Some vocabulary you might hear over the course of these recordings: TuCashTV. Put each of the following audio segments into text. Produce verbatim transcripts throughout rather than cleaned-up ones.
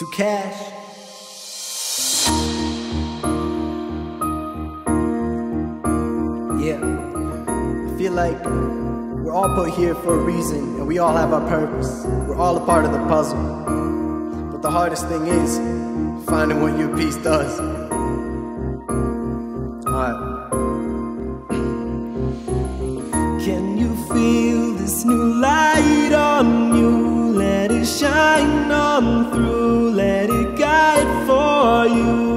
TuCash. Yeah, I feel like we're all put here for a reason, and we all have our purpose. We're all a part of the puzzle, but the hardest thing is finding what your piece does. Alright. Can you feel this new light on you? Let it shine on through, let it guide for you.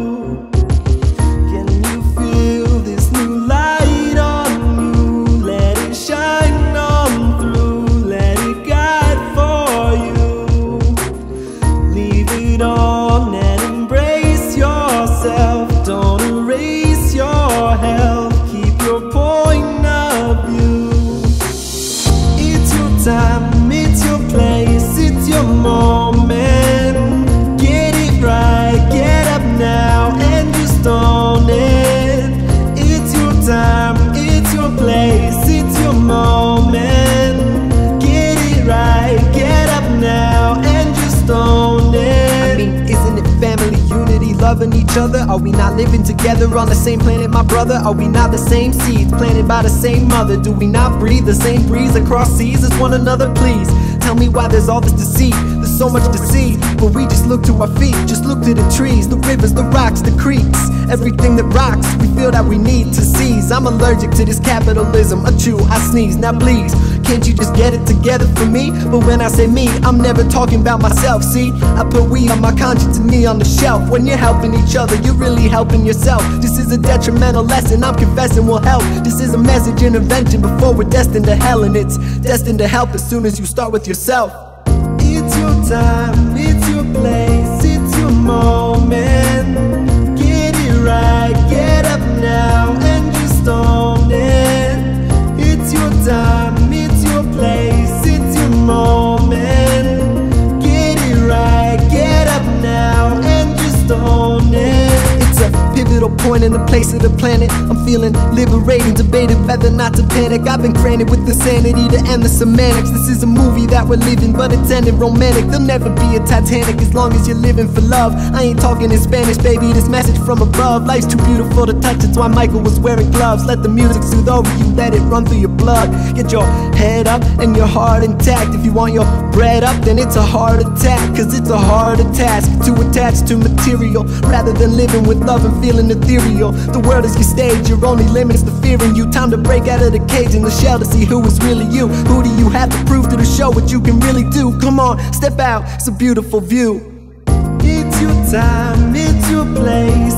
Loving each other, are we not living together on the same planet, my brother? Are we not the same seeds planted by the same mother? Do we not breathe the same breeze across seas as one another? Please tell me why there's all this deceit. There's so much to see, but we just look to our feet. Just look to the trees, the rivers, the rocks, the creeks, everything that rocks. We feel that we need to seize. I'm allergic to this capitalism. Achoo, I sneeze. Now please, can't you just get it together for me? But when I say me, I'm never talking about myself. See, I put we on my conscience and me on the shelf. When you're helping each other, you're really helping yourself. This is a detrimental lesson, I'm confessing will help. This is a message, intervention before we're destined to hell, and it's destined to help as soon as you start with yourself. It's your time, it's your place, it's your moment. Get it right, get up now and just own it. It's your time, it's your place, it's your moment. Get it right, get up now and just own it. It's a pivotal point in the place of the planet. I'm feeling liberated, debated whether not to panic. I've been granted with the sanity to end the semantics. This is a movie that we're living, but it's ended romantic. There'll never be a Titanic as long as you're living for love. I ain't talking in Spanish, baby, this message from above. Life's too beautiful to touch, it's why Michael was wearing gloves. Let the music soothe over you, let it run through your blood. Get your head up and your heart intact. If you want your bread up, then it's a heart attack. Cause it's a harder task to attach to material, rather than living with With love and feeling ethereal. The world is your stage, your only limit is the fear in you. Time to break out of the cage and the shell to see who is really you. Who do you have to prove to the show what you can really do? Come on, step out, it's a beautiful view. It's your time, it's your place.